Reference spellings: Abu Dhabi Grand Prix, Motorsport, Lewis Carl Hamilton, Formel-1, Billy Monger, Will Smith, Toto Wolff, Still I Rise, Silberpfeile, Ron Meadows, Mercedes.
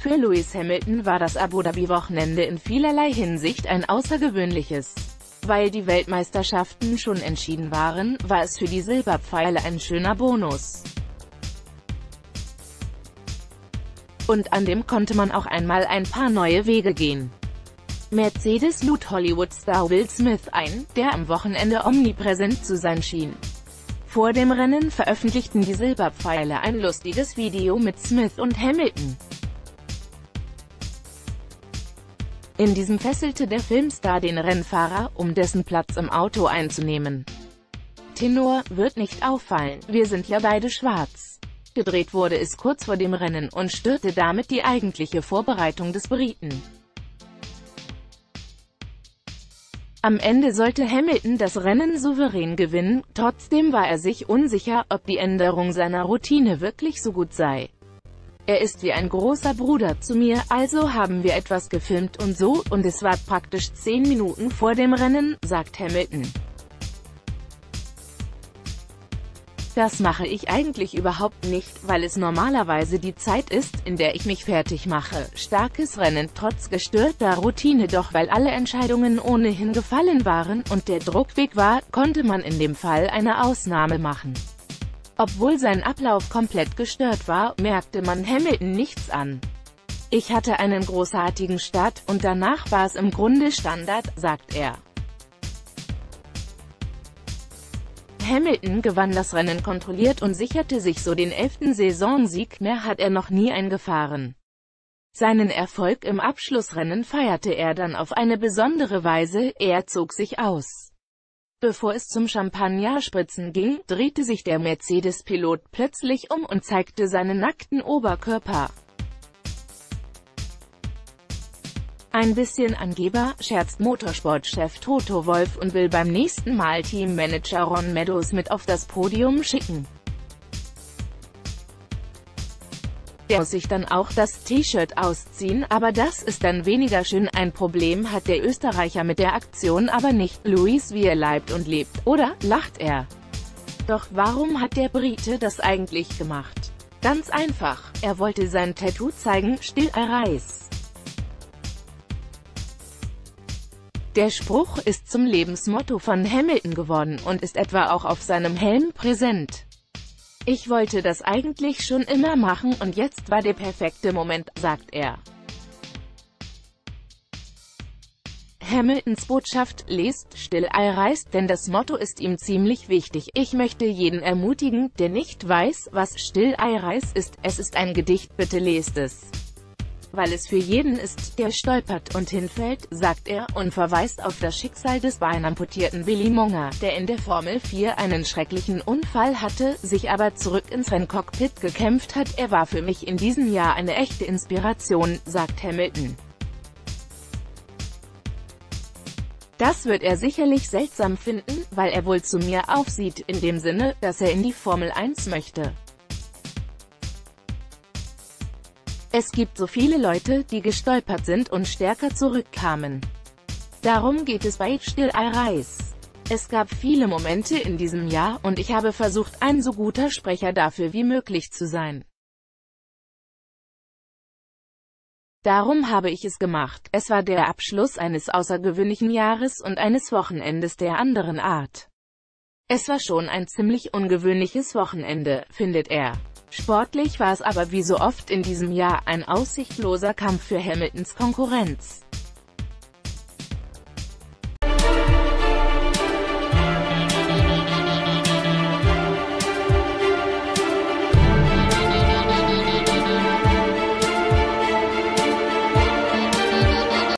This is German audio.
Für Lewis Hamilton war das Abu Dhabi-Wochenende in vielerlei Hinsicht ein außergewöhnliches. Weil die Weltmeisterschaften schon entschieden waren, war es für die Silberpfeile ein schöner Bonus. Und an dem konnte man auch einmal ein paar neue Wege gehen. Mercedes lud Hollywood-Star Will Smith ein, der am Wochenende omnipräsent zu sein schien. Vor dem Rennen veröffentlichten die Silberpfeile ein lustiges Video mit Smith und Hamilton. In diesem fesselte der Filmstar den Rennfahrer, um dessen Platz im Auto einzunehmen. Tenor: wird nicht auffallen, wir sind ja beide schwarz. Gedreht wurde es kurz vor dem Rennen und störte damit die eigentliche Vorbereitung des Briten. Am Ende sollte Hamilton das Rennen souverän gewinnen, trotzdem war er sich unsicher, ob die Änderung seiner Routine wirklich so gut sei. Er ist wie ein großer Bruder zu mir, also haben wir etwas gefilmt und so, und es war praktisch 10 Minuten vor dem Rennen, sagt Hamilton. Das mache ich eigentlich überhaupt nicht, weil es normalerweise die Zeit ist, in der ich mich fertig mache. Starkes Rennen trotz gestörter Routine, doch weil alle Entscheidungen ohnehin gefallen waren und der Druck weg war, konnte man in dem Fall eine Ausnahme machen. Obwohl sein Ablauf komplett gestört war, merkte man Hamilton nichts an. Ich hatte einen großartigen Start, und danach war es im Grunde Standard, sagt er. Hamilton gewann das Rennen kontrolliert und sicherte sich so den 11. Saisonsieg, mehr hat er noch nie eingefahren. Seinen Erfolg im Abschlussrennen feierte er dann auf eine besondere Weise, er zog sich aus. Bevor es zum Champagnerspritzen ging, drehte sich der Mercedes-Pilot plötzlich um und zeigte seinen nackten Oberkörper. Ein bisschen Angeber, scherzt Motorsportchef Toto Wolff und will beim nächsten Mal Teammanager Ron Meadows mit auf das Podium schicken. Der muss sich dann auch das T-Shirt ausziehen, aber das ist dann weniger schön. Ein Problem hat der Österreicher mit der Aktion aber nicht. Lewis, wie er leibt und lebt, oder? Lacht er. Doch warum hat der Brite das eigentlich gemacht? Ganz einfach, er wollte sein Tattoo zeigen, Still I Rise. Der Spruch ist zum Lebensmotto von Hamilton geworden und ist etwa auch auf seinem Helm präsent. Ich wollte das eigentlich schon immer machen und jetzt war der perfekte Moment, sagt er. Hamiltons Botschaft: lest Still I Rise, denn das Motto ist ihm ziemlich wichtig. Ich möchte jeden ermutigen, der nicht weiß, was Still I Rise ist. Es ist ein Gedicht, bitte lest es. Weil es für jeden ist, der stolpert und hinfällt, sagt er, und verweist auf das Schicksal des beinamputierten Billy Monger, der in der Formel 4 einen schrecklichen Unfall hatte, sich aber zurück ins Renncockpit gekämpft hat. Er war für mich in diesem Jahr eine echte Inspiration, sagt Hamilton. Das wird er sicherlich seltsam finden, weil er wohl zu mir aufsieht, in dem Sinne, dass er in die Formel 1 möchte. Es gibt so viele Leute, die gestolpert sind und stärker zurückkamen. Darum geht es bei Still I Rise. Es gab viele Momente in diesem Jahr, und ich habe versucht, ein so guter Sprecher dafür wie möglich zu sein. Darum habe ich es gemacht. Es war der Abschluss eines außergewöhnlichen Jahres und eines Wochenendes der anderen Art. Es war schon ein ziemlich ungewöhnliches Wochenende, findet er. Sportlich war es aber wie so oft in diesem Jahr ein aussichtsloser Kampf für Hamiltons Konkurrenz.